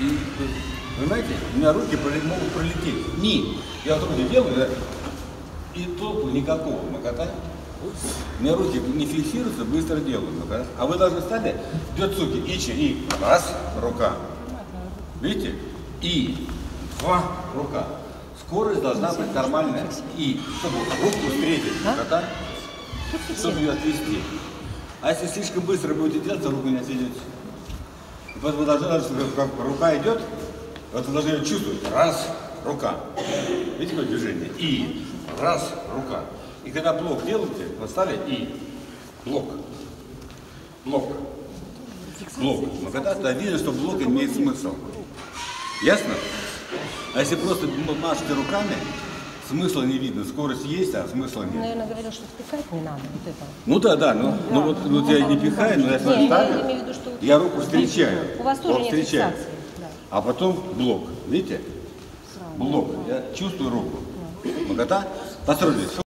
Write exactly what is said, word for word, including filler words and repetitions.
И, понимаете, у меня руки могут пролететь. Ни. Я трудно делаю, да? И толку никакого макота. У меня руки не фиксируются, быстро делаю. Макота. А вы должны стали две суки. Ичи, и раз, рука. Видите? И два, рука. Скорость должна быть нормальная. И чтобы руку встретить, макота, чтобы ее отвести. А если слишком быстро будете делать, то руку не отведете. И поэтому должны, как рука идет, вот вы должны ее чувствовать. Раз, рука. Видите, какое движение? И. Раз, рука. И когда блок делаете, вы стали и. Блок. Блок. Блок. Но когда-то видно, что блок имеет смысл. Ясно? А если просто машете руками, смысла не видно. Скорость есть, а смысла нет. Наверное, говорил, что пихать не надо. Вот это. Ну да, да. Ну, да. ну вот ну, ну, я да, не пихаю, но я смотрю так. Я руку встречаю. У вас тоже нет фиксации. Да. А потом блок. Видите? Сразу. Блок. Я чувствую руку. Да. Макота? Посмотрите.